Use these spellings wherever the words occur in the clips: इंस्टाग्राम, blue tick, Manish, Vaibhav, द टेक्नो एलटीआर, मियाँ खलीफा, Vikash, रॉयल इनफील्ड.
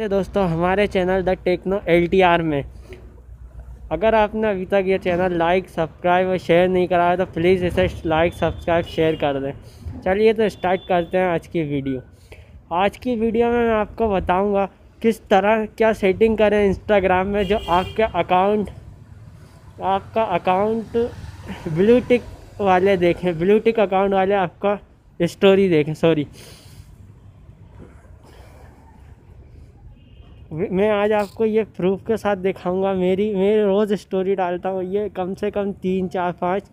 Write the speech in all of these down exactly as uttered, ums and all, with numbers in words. दोस्तों हमारे channel द टेक्नो एलटीआर में। अगर आपने अभी तक ये चैनल लाइक सब्सक्राइब और शेयर नहीं करा है तो प्लीज़ इसे लाइक सब्सक्राइब शेयर कर दें। चलिए तो स्टार्ट करते हैं आज की वीडियो। आज की वीडियो में मैं आपको बताऊंगा किस तरह क्या सेटिंग करें इंस्टाग्राम में जो आपके अकाउंट आपका अकाउंट ब्लू टिक वाले देखें ब्लू टिक अकाउंट वाले आपका स्टोरी देखें सॉरी मैं आज आपको ये प्रूफ के साथ दिखाऊंगा। मेरी मैं रोज़ स्टोरी डालता हूँ, ये कम से कम तीन चार पाँच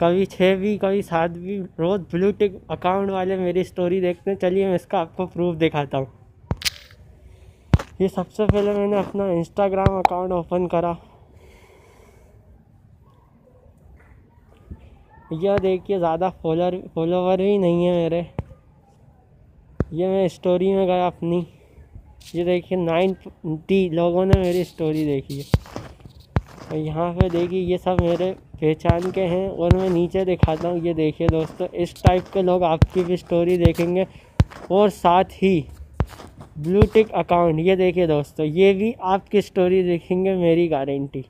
कभी छः भी कभी सात भी रोज़ ब्लू टिक अकाउंट वाले मेरी स्टोरी देखते हैं। चलिए मैं इसका आपको प्रूफ दिखाता हूँ। ये सबसे पहले मैंने अपना इंस्टाग्राम अकाउंट ओपन करा। यह देखिए ज़्यादा फॉलोअर फॉलोवर भी नहीं है मेरे। ये मैं स्टोरी में गया अपनी, ये देखिए नाइन्टी लोगों ने मेरी स्टोरी देखी है। और यहाँ पे देखिए ये सब मेरे पहचान के हैं। और मैं नीचे दिखाता हूँ, ये देखिए दोस्तों इस टाइप के लोग आपकी भी स्टोरी देखेंगे। और साथ ही ब्लू टिक अकाउंट, ये देखिए दोस्तों ये भी आपकी स्टोरी देखेंगे, मेरी गारंटी।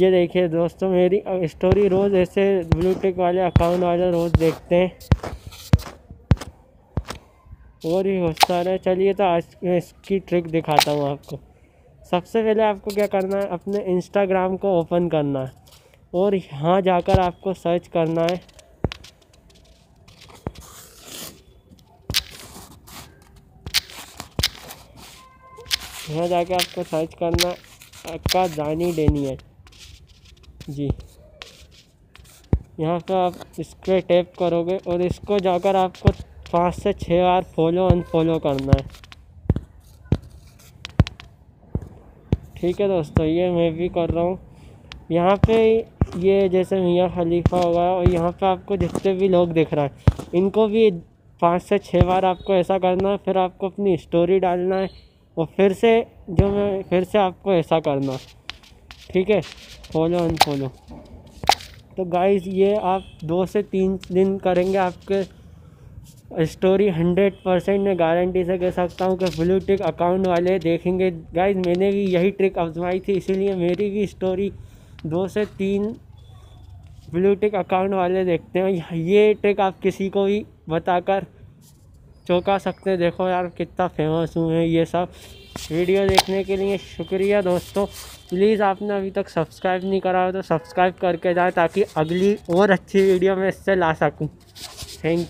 ये देखिए दोस्तों मेरी स्टोरी रोज़ ऐसे ब्लू टिक वाले अकाउंट वाले रोज़ देखते हैं और भी बहुत सारा। चलिए तो आज मैं इसकी ट्रिक दिखाता हूँ आपको। सबसे पहले आपको क्या करना है, अपने इंस्टाग्राम को ओपन करना है और यहाँ जाकर आपको सर्च करना है यहाँ जाकर आपको सर्च करना का दानी देनी है जी। यहाँ पर आप इस पर टैप करोगे और इसको जाकर आपको पाँच से छः बार फॉलो अनफॉलो करना है। ठीक है दोस्तों, ये मैं भी कर रहा हूँ। यहाँ पे ये जैसे मियाँ खलीफा होगा और यहाँ पे आपको जितने भी लोग दिख रहा है इनको भी पाँच से छः बार आपको ऐसा करना है। फिर आपको अपनी स्टोरी डालना है और फिर से जो मैं फिर से आपको ऐसा करना है। ठीक है, फॉलो अनफॉलो। तो गाइज़ ये आप दो से तीन दिन करेंगे, आपके स्टोरी हंड्रेड परसेंट मैं गारंटी से कह सकता हूँ कि ब्लू टिक अकाउंट वाले देखेंगे। गाइज मैंने भी यही ट्रिक आजमाई थी, इसीलिए मेरी भी स्टोरी दो से तीन ब्लू टिक अकाउंट वाले देखते हैं। ये ट्रिक आप किसी को भी बताकर चौंका सकते हैं। देखो यार कितना फेमस हूँ मैं। ये सब वीडियो देखने के लिए शुक्रिया दोस्तों। प्लीज़ आपने अभी तक सब्सक्राइब नहीं करा हो तो सब्सक्राइब करके जाए ताकि अगली और अच्छी वीडियो मैं इससे ला सकूँ। Thank you.